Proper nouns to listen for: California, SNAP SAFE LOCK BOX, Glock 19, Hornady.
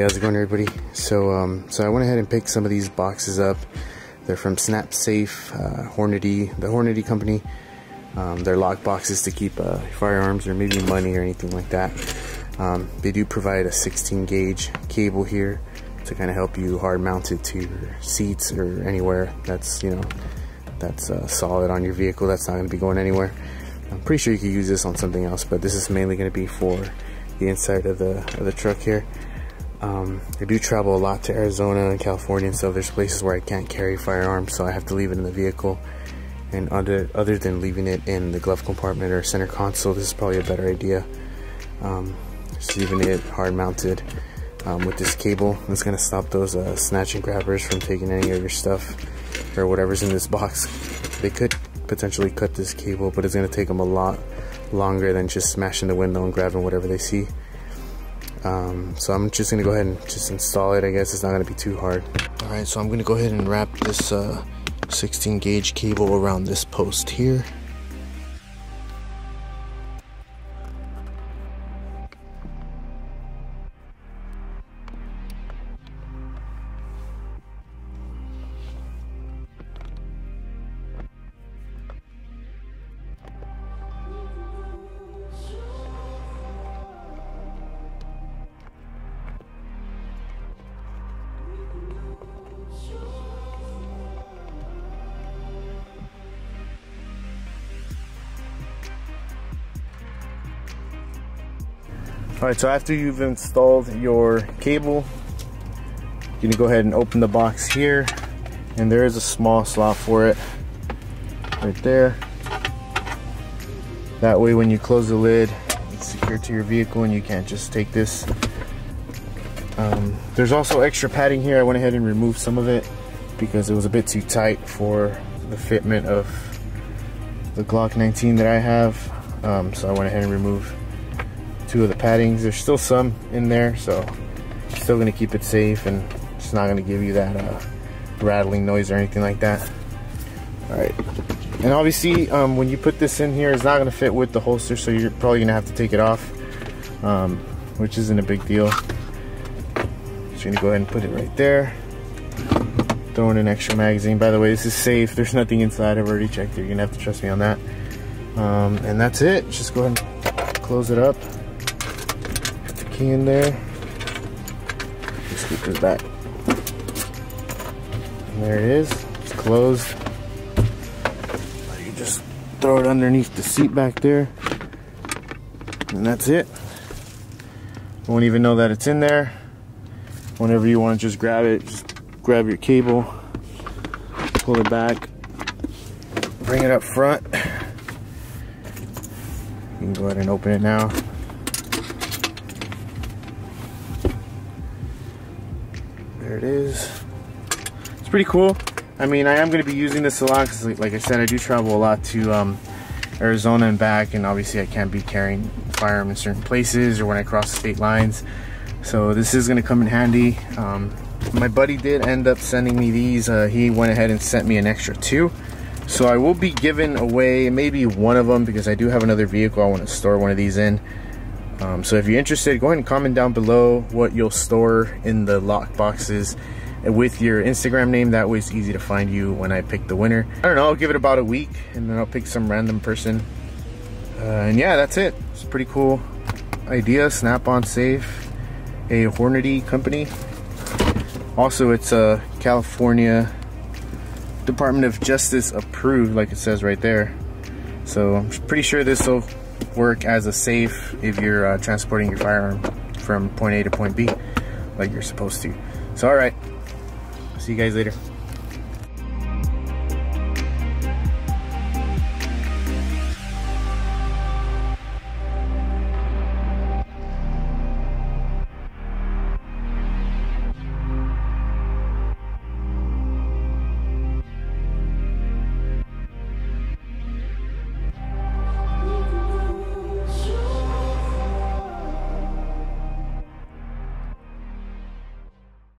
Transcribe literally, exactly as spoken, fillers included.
Hey, how's it going, everybody? So, um, so I went ahead and picked some of these boxes up. They're from Snap Safe, uh, Hornady, the Hornady company. Um, they're lock boxes to keep uh, firearms or maybe money or anything like that. Um, they do provide a sixteen gauge cable here to kind of help you hard mount it to your seats or anywhere that's you know that's uh, solid on your vehicle. That's not going to be going anywhere. I'm pretty sure you could use this on something else, but this is mainly going to be for the inside of the of the truck here. Um, I do travel a lot to Arizona and California, and so there's places where I can't carry firearms, so I have to leave it in the vehicle. And other, other than leaving it in the glove compartment or center console, this is probably a better idea. Um, just leaving it hard mounted um, with this cable. It's going to stop those uh, snatch and grabbers from taking any of your stuff or whatever's in this box. They could potentially cut this cable, but it's going to take them a lot longer than just smashing the window and grabbing whatever they see. Um, so I'm just gonna go ahead and just install it. I guess it's not gonna be too hard. Alright, so I'm gonna go ahead and wrap this uh, sixteen gauge cable around this post here. Alright, so after you've installed your cable, you're going to go ahead and open the box here, and there is a small slot for it right there. That way when you close the lid, it's secured to your vehicle and you can't just take this. Um, there's also extra padding here. I went ahead and removed some of it because it was a bit too tight for the fitment of the Glock nineteen that I have, um, so I went ahead and removed two of the paddings. There's still some in there, so still gonna keep it safe, and it's not gonna give you that uh, rattling noise or anything like that. All right, and obviously um, when you put this in here, it's not gonna fit with the holster, so you're probably gonna have to take it off, um, which isn't a big deal. Just gonna go ahead and put it right there. Throw in an extra magazine. By the way, this is safe. There's nothing inside. I've already checked it. You're gonna have to trust me on that. Um, and that's it. Just go ahead and close it up. In there, just keep this back, and there it is. It's closed. You just throw it underneath the seat back there, and that's it. You won't even know that it's in there. Whenever you want to just grab it, just grab your cable, pull it back, bring it up front. You can go ahead and open it now. There it is. It's pretty cool. I mean, I am going to be using this a lot because, like, like I said, I do travel a lot to um, Arizona and back, and obviously I can't be carrying firearm in certain places or when I cross state lines. So this is going to come in handy. Um, my buddy did end up sending me these. Uh, he went ahead and sent me an extra two. So I will be giving away maybe one of them because I do have another vehicle I want to store one of these in. Um, so if you're interested, go ahead and comment down below what you'll store in the lock boxes with your Instagram name. That way it's easy to find you when I pick the winner. I don't know, I'll give it about a week, and then I'll pick some random person. Uh, and yeah, that's it. It's a pretty cool idea. Snap-on Safe, a Hornady company. Also, it's a California Department of Justice approved, like it says right there. So I'm pretty sure this will work as a safe if you're uh, transporting your firearm from point A to point B like you're supposed to. So, all right, see you guys later.